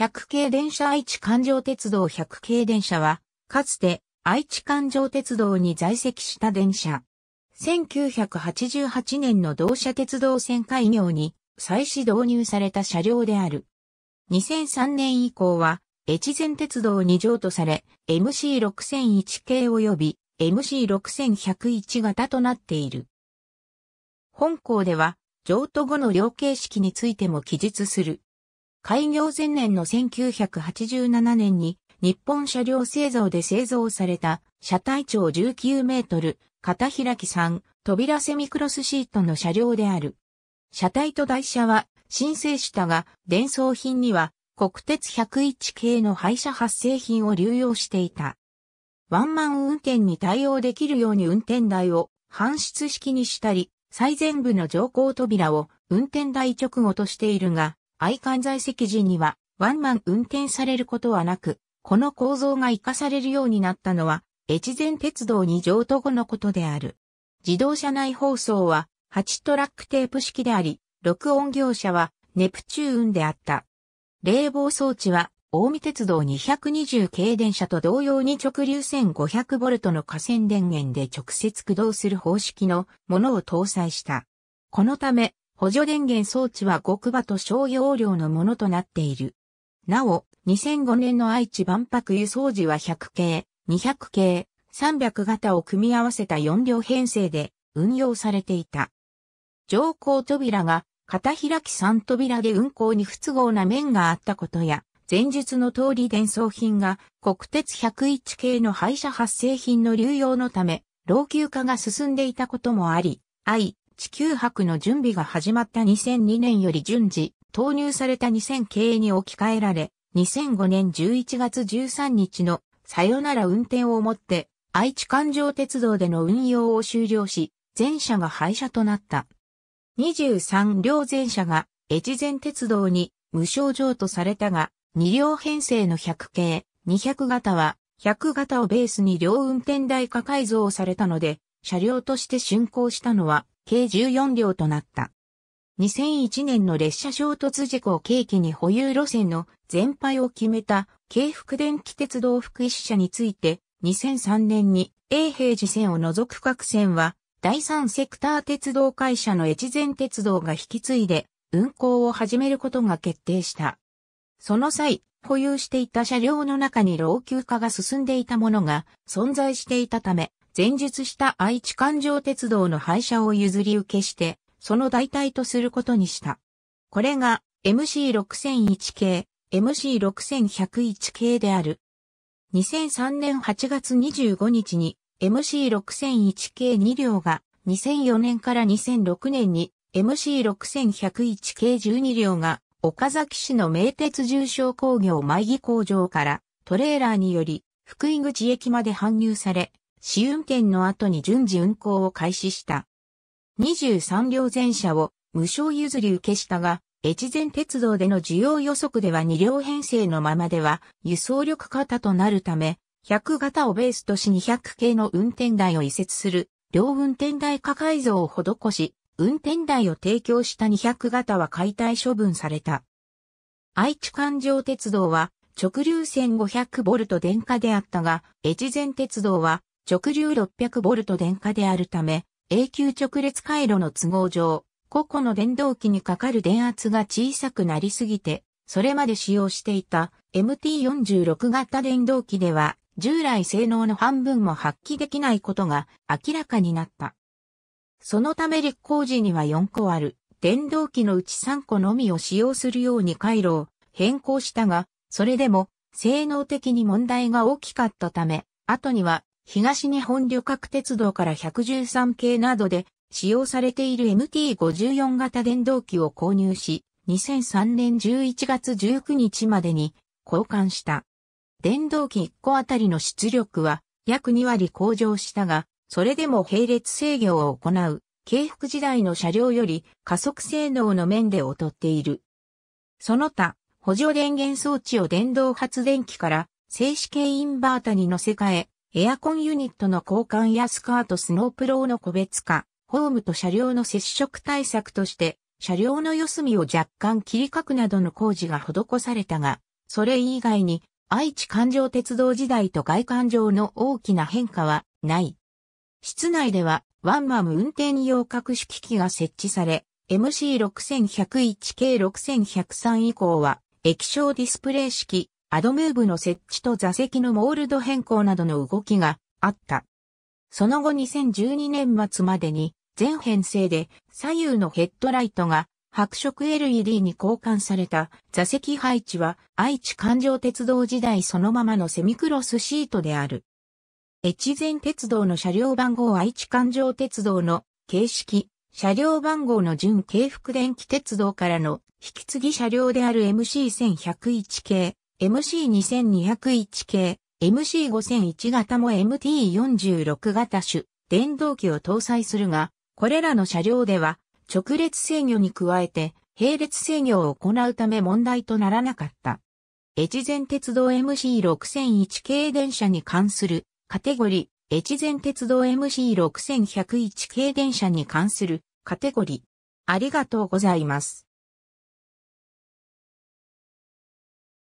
100系電車愛知環状鉄道100系電車は、かつて愛知環状鉄道に在籍した電車。1988年の同社鉄道線開業に再始導入された車両である。2003年以降は、越前鉄道に譲渡され、MC6001 系及び MC6101 型となっている。本項では、譲渡後の両形式についても記述する。開業前年の1987年に、日本車両製造で製造された、車体長19メートル、片開き3、扉セミクロスシートの車両である。車体と台車は、申請したが、伝送品には、国鉄101系の廃車発生品を流用していた。ワンマン運転に対応できるように運転台を搬出式にしたり、最前部の乗降扉を運転台直後としているが、愛環在籍時にはワンマン運転されることはなく、この構造が活かされるようになったのは、越前鉄道に譲渡後のことである。自動車内放送は8トラックテープ式であり、録音業者はネプチューンであった。冷房装置は近江鉄道220系電車と同様に直流 1500V の架線電源で直接駆動する方式のものを搭載した。このため補助電源装置は極馬と小容量のものとなっている。なお、2005年の愛知万博輸送時は100系、200系、300型を組み合わせた4両編成で運用されていた。乗降扉が片開き3扉で運行に不都合な面があったことや、前述の通り伝送品が国鉄101系の廃車発生品の流用のため、老朽化が進んでいたこともあり、愛・地球博の準備が始まった2002年より順次、投入された2000系に置き換えられ、2005年11月13日のさよなら運転をもって、愛知環状鉄道での運用を終了し、全車が廃車となった。23両全車が越前鉄道に無償譲渡されたが、2両編成の100系、200型は100型をベースに両運転台化改造されたので、車両として竣工したのは計14両となった。2001年の列車衝突事故を契機に保有路線の全廃を決めた京福電気鉄道福井支社について、2003年に永平寺線を除く各線は、第三セクター鉄道会社の越前鉄道が引き継いで運行を始めることが決定した。その際、保有していた車両の中に老朽化が進んでいたものが存在していたため、前述した愛知環状鉄道の廃車を譲り受けして、その代替とすることにした。これが MC6001 系、MC6101 系である。2003年8月25日に、MC6001 系2両が2004年から2006年に MC6101 系12両が岡崎市の名鉄重商工業前木工場からトレーラーにより福井口駅まで搬入され試運転の後に順次運行を開始した。23両全車を無償譲り受けしたが越前鉄道での需要予測では2両編成のままでは輸送力過多となるため100型をベースとし200系の運転台を移設する、両運転台化改造を施し、運転台を提供した200型は解体処分された。愛知環状鉄道は直流 1500V 電化であったが、越前鉄道は直流 600V 電化であるため、永久直列回路の都合上、個々の電動機にかかる電圧が小さくなりすぎて、それまで使用していた MT46 型電動機では、従来性能の半分も発揮できないことが明らかになった。そのため立項時には4個ある電動機のうち3個のみを使用するように回路を変更したが、それでも性能的に問題が大きかったため、後には東日本旅客鉄道から113系などで使用されている MT54 型電動機を購入し、2003年11月19日までに交換した。電動機1個あたりの出力は約2割向上したが、それでも並列制御を行う、京福時代の車両より加速性能の面で劣っている。その他、補助電源装置を電動発電機から静止系インバータに乗せ替え、エアコンユニットの交換やスカートスノープローの個別化、ホームと車両の接触対策として、車両の四隅を若干切り欠くなどの工事が施されたが、それ以外に愛知環状鉄道時代と外観上の大きな変化はない。室内ではワンマム運転用各種機器が設置され、MC6101 系6103以降は液晶ディスプレイ式、アドムーブの設置と座席のモールド変更などの動きがあった。その後2012年末までに全編成で左右のヘッドライトが白色 LED に交換された座席配置は愛知環状鉄道時代そのままのセミクロスシートである。越前鉄道の車両番号愛知環状鉄道の形式、車両番号の準京福電気鉄道からの引き継ぎ車両である MC1101 系、MC2201 系、MC5001 型も MT46 型種、電動機を搭載するが、これらの車両では直列制御に加えて並列制御を行うため問題とならなかった。越前鉄道 MC6001 系電車に関するカテゴリー、越前鉄道 MC6101 系電車に関するカテゴリー。ありがとうございます。